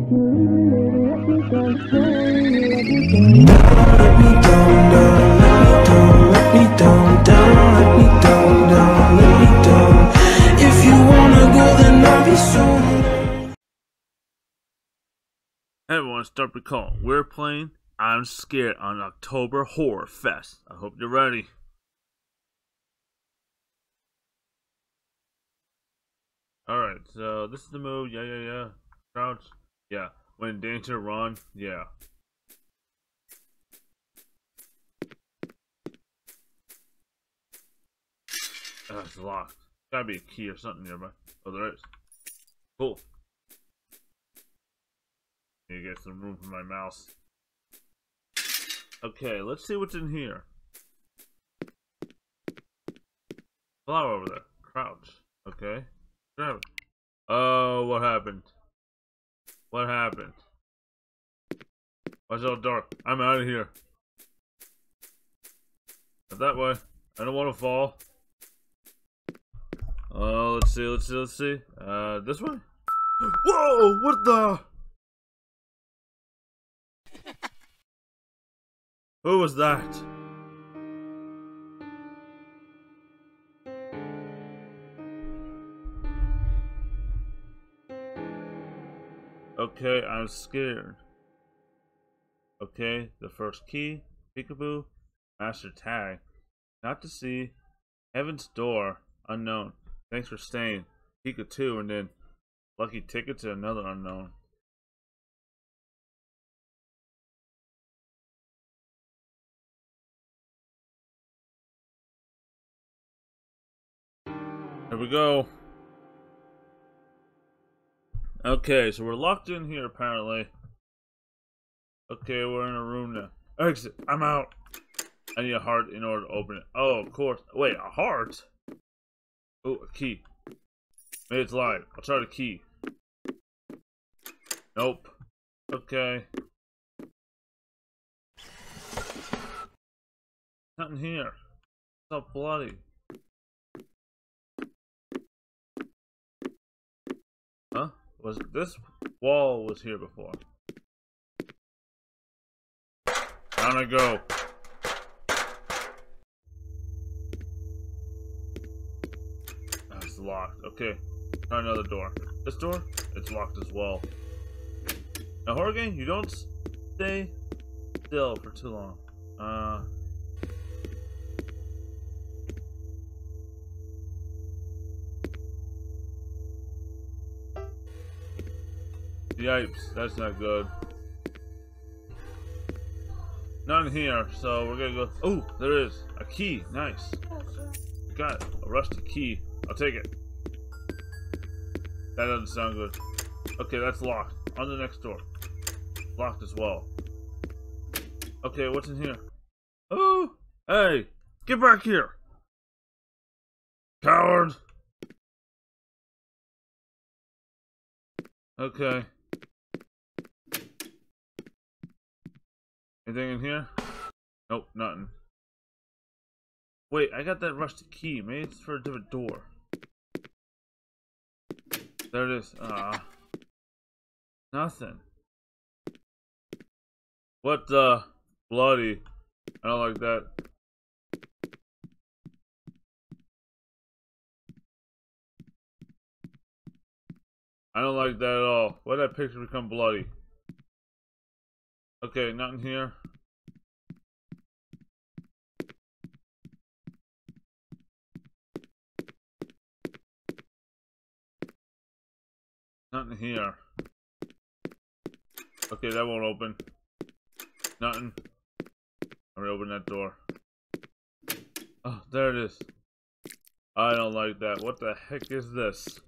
If you let me down, don't let me down, don't let me down, don't let me down. If you wanna go, then I'll be so. Hey everyone, it's Dark Recall. We're playing I'm Scared on October Horror Fest. I hope you're ready. Alright, so this is the move. Yeah. Crouch. Yeah. When in danger, run. Yeah. Ugh, it's locked. Gotta be a key or something nearby. Oh, there is. Cool. Need to get some room for my mouse. Okay, let's see what's in here. Flower over there. Crouch. Okay. Grab it. Oh, what happened? What happened? Why is it all dark? I'm out of here. Not that way. I don't want to fall. Oh, let's see. This way? Whoa! What the? Who was that? Okay, I'm scared. Okay, the first key, peekaboo, master tag, not to see, heaven's door, unknown. Thanks for staying, Pika 2, and then lucky ticket to another unknown. There we go. Okay, so we're locked in here apparently. Okay, we're in a room now. Exit. I'm out. I need a heart in order to open it. Oh, of course. Wait, a heart? Oh, a key. Maybe it's live. I'll try the key. Nope. Okay. Nothing here. It's all bloody. Huh? Was this wall was here before? Down I go. That's locked. Okay. Try another door. This door? It's locked as well. Now horror game, you don't stay still for too long. Yipes, that's not good. None here, so we're gonna go. Oh, there is a key. Nice. Got it. A rusty key. I'll take it. That doesn't sound good. Okay, that's locked. On the next door. Locked as well. Okay, what's in here? Oh, hey, get back here, coward. Okay. Anything in here? Nope, nothing. Wait, I got that rusty key. Maybe it's for a different door. There it is. Nothing. What the? Bloody. I don't like that. I don't like that at all. Why did that picture become bloody? Okay, nothing here. Nothing here. Okay, that won't open. Nothing. I'm gonna open that door. Oh, there it is. I don't like that. What the heck is this?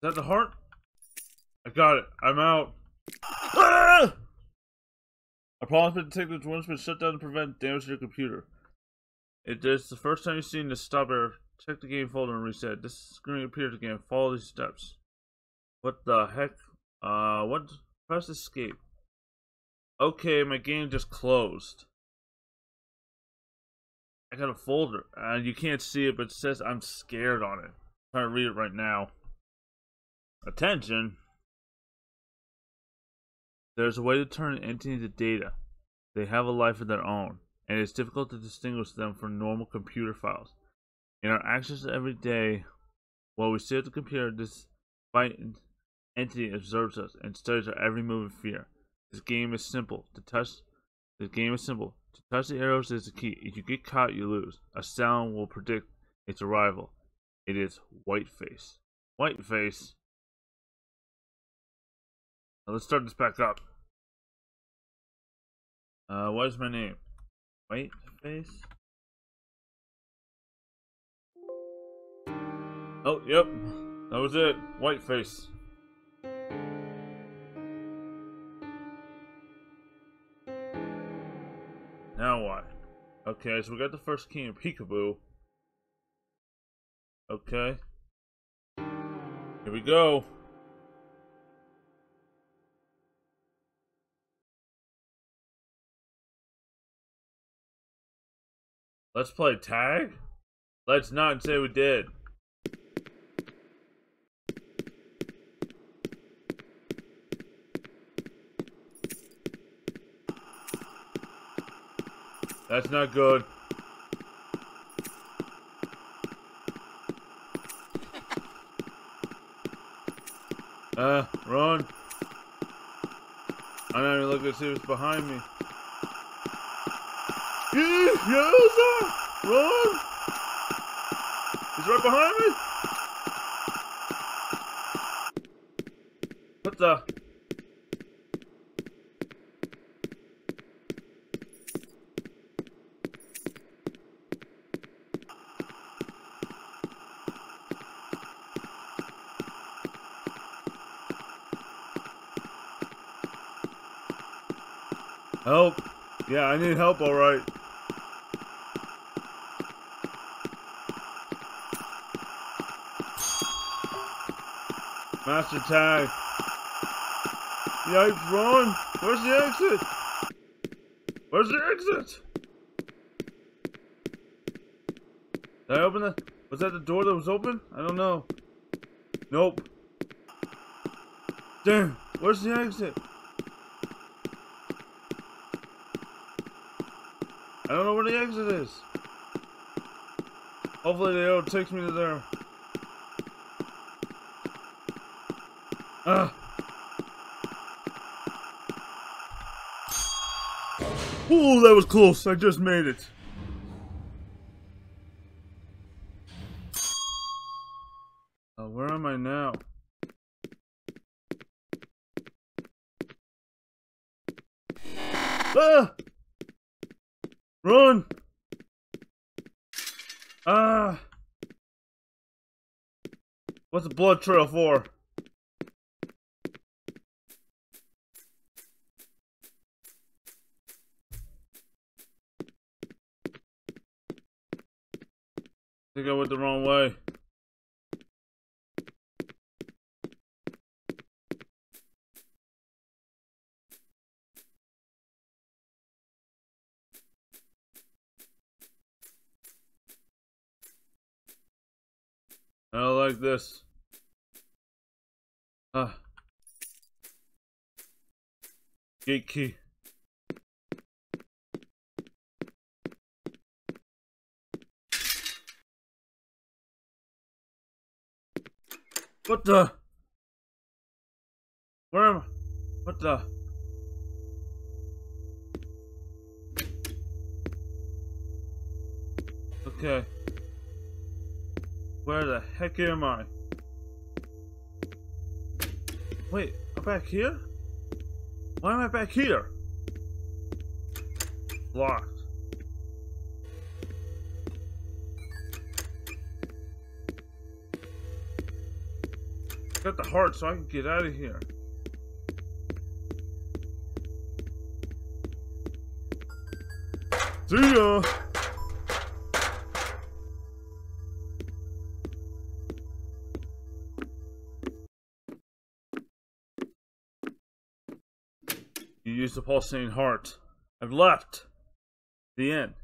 Is that the heart? I got it. I'm out. Ah! I promise to take this one but shut down to prevent damage to your computer. If this is the first time you've seen this stop error, check the game folder and reset. This screen appears again. Follow these steps. What the heck? What? Press escape. Okay, my game just closed. I got a folder. You can't see it, but it says I'm scared on it. I'm trying to read it right now. Attention. There's a way to turn an entity into data. They have a life of their own, and it's difficult to distinguish them from normal computer files. In our actions every day, while we stare at the computer, this entity observes us and studies our every move and fear. This game is simple. To touch the arrows is the key. If you get caught, you lose. A sound will predict its arrival. It is Whiteface. Whiteface. Now let's start this back up. What is my name? Whiteface? Oh, yep. That was it. Whiteface. Now what? Okay, so we got the first key in Peekaboo. Okay. Here we go. Let's play tag? Let's not say we did. That's not good. Run. I'm not even looking to see what's behind me. Yes, sir! Run! He's right behind me! What the? Help. Yeah, I need help, alright. Master tag. Yikes, run! Where's the exit? Where's the exit? Did I open the... Was that the door that was open? I don't know. Nope. Damn, where's the exit? I don't know where the exit is. Hopefully the arrow takes me to there. Ah. Ooh, that was close. I just made it. Where am I now? Ah! Run! Ah! What's the blood trail for? I think I went the wrong way. I don't like this. Gate key. What the? Where am I? What the? Okay. Where the heck am I? Wait, I'm back here? Why am I back here? Locked. Got the heart so I can get out of here. See ya! Use the pulsating heart. I've left. The end.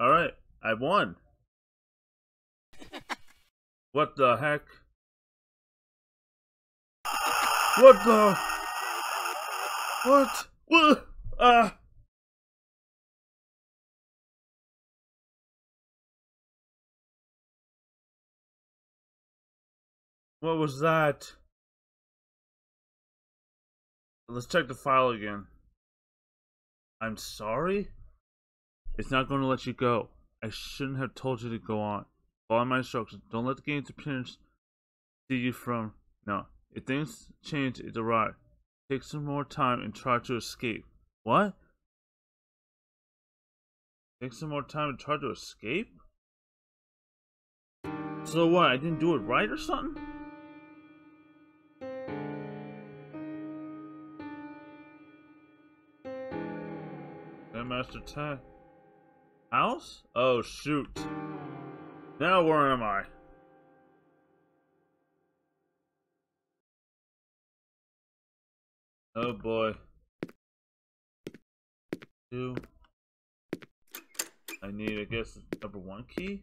All right, I won. What the heck? What the? What? What? What was that? Let's check the file again. I'm sorry? It's not going to let you go. I shouldn't have told you to go on. Follow my instructions. Don't let the game's appearance see you from... No. If things change, it's alright. Take some more time and try to escape. What? Take some more time and try to escape? So what? I didn't do it right or something? Master Tat house? Oh shoot. Now where am I? Oh boy. Two. I need, I guess, number one key?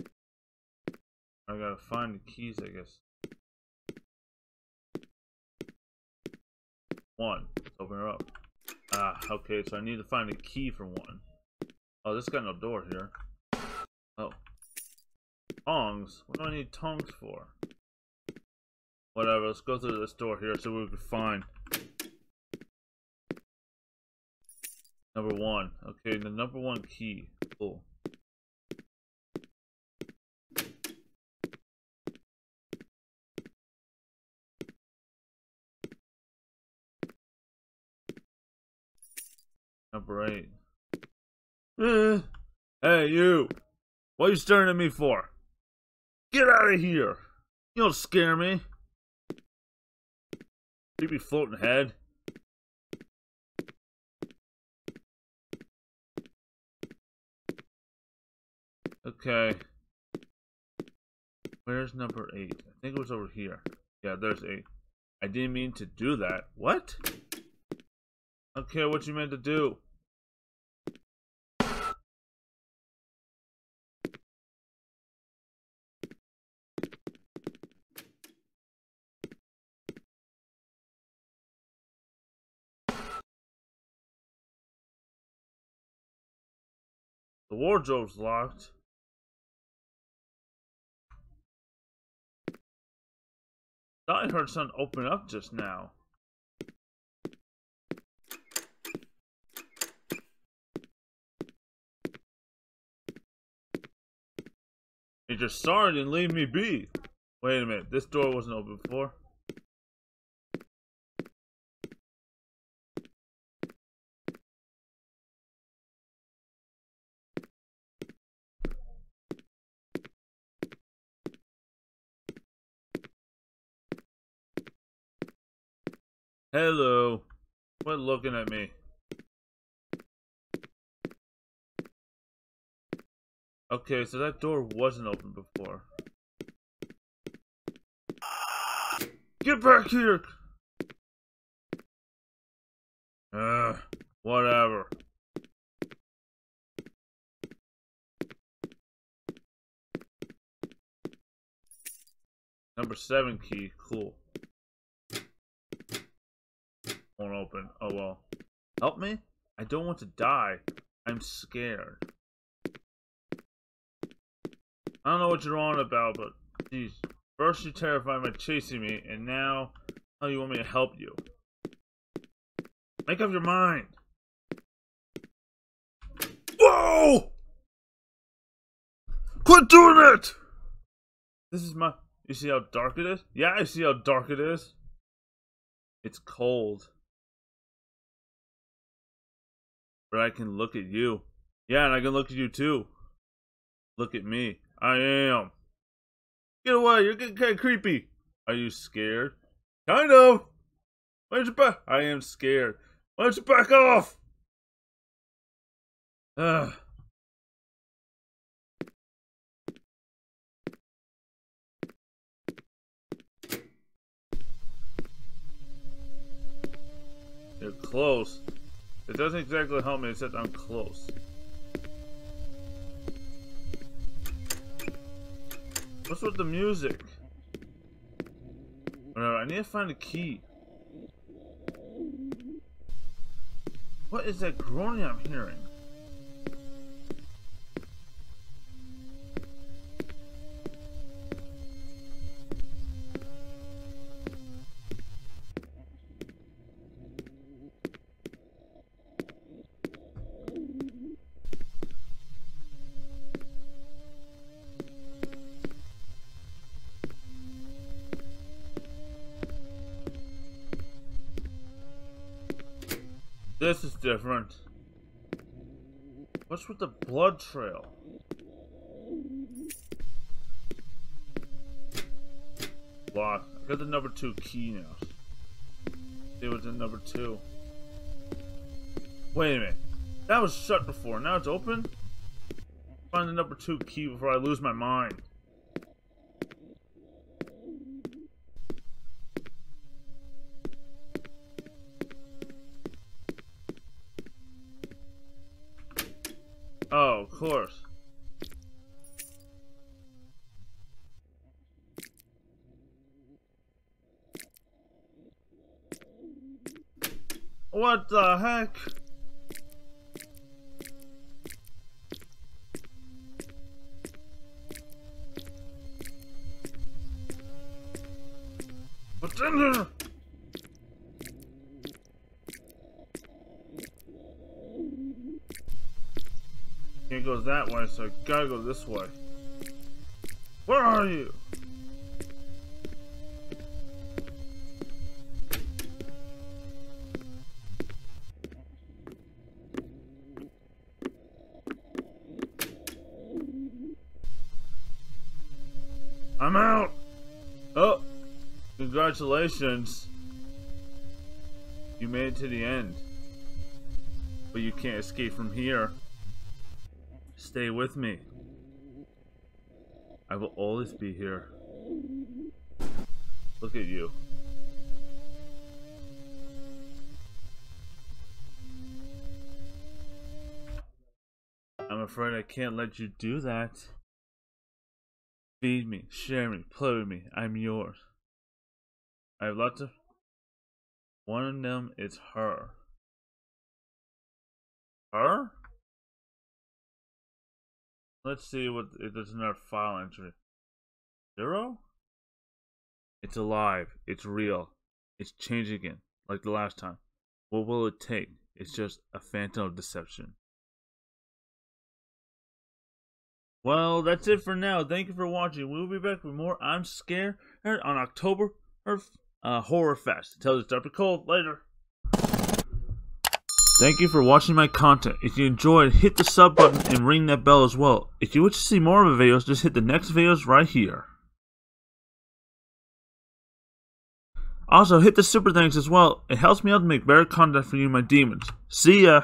I gotta find the keys, I guess. One. Let's open her up. Ah, okay, so I need to find a key for one. Oh, this got no door here. Oh. Tongs? What do I need tongs for? Whatever, let's go through this door here so we can find... Number one. Okay, the number one key. Cool. Number 8. Hey, you! What are you staring at me for? Get out of here! You don't scare me! Creepy floating head. Okay. Where's number 8? I think it was over here. Yeah, there's 8. I didn't mean to do that. What? I don't care what you meant to do. The wardrobe's locked. Thought I heard something open up just now. You're just sorry and leave me be. Wait a minute, this door wasn't open before. Hello. Quit looking at me. Okay, so that door wasn't open before. Get back here! Whatever. Number 7 key, cool. Won't open, oh well. Help me? I don't want to die. I'm scared. I don't know what you're on about, but geez. First you terrified by chasing me, and now how you want me to help you? Make up your mind! Whoa! Quit doing it! This is my... You see how dark it is? Yeah, I see how dark it is. It's cold. But I can look at you. Yeah, and I can look at you too. Look at me. I am. Get away, you're getting kind of creepy. Are you scared? Kind of. Why don't you back? I am scared. Why don't you back off? You're close. It doesn't exactly help me, except I'm close. What's with the music? Whatever, I need to find a key. What is that groaning I'm hearing? This is different. What's with the blood trail? Lock. I got the number 2 key now. It was the number 2. Wait a minute. That was shut before. Now it's open? Find the number 2 key before I lose my mind. Oh, of course. What the heck? What's in here? It goes that way, so I gotta go this way. Where are you? I'm out. Oh, congratulations. You made it to the end. But you can't escape from here. Stay with me. I will always be here. Look at you. I'm afraid I can't let you do that. Feed me, share me, play with me. I'm yours. I have lots of... One of them is her. Her? Let's see what it is in our file entry. 0? It's alive. It's real. It's changed again, like the last time. What will it take? It's just a phantom of deception. Well, that's it for now. Thank you for watching. We'll be back with more I'm Scared on October Horror Fest. Until it's dark and cold. Later. Thank you for watching my content. If you enjoyed, hit the sub button and ring that bell as well. If you wish to see more of my videos, just hit the next videos right here. Also, hit the super thanks as well. It helps me out to make better content for you, my demons. See ya!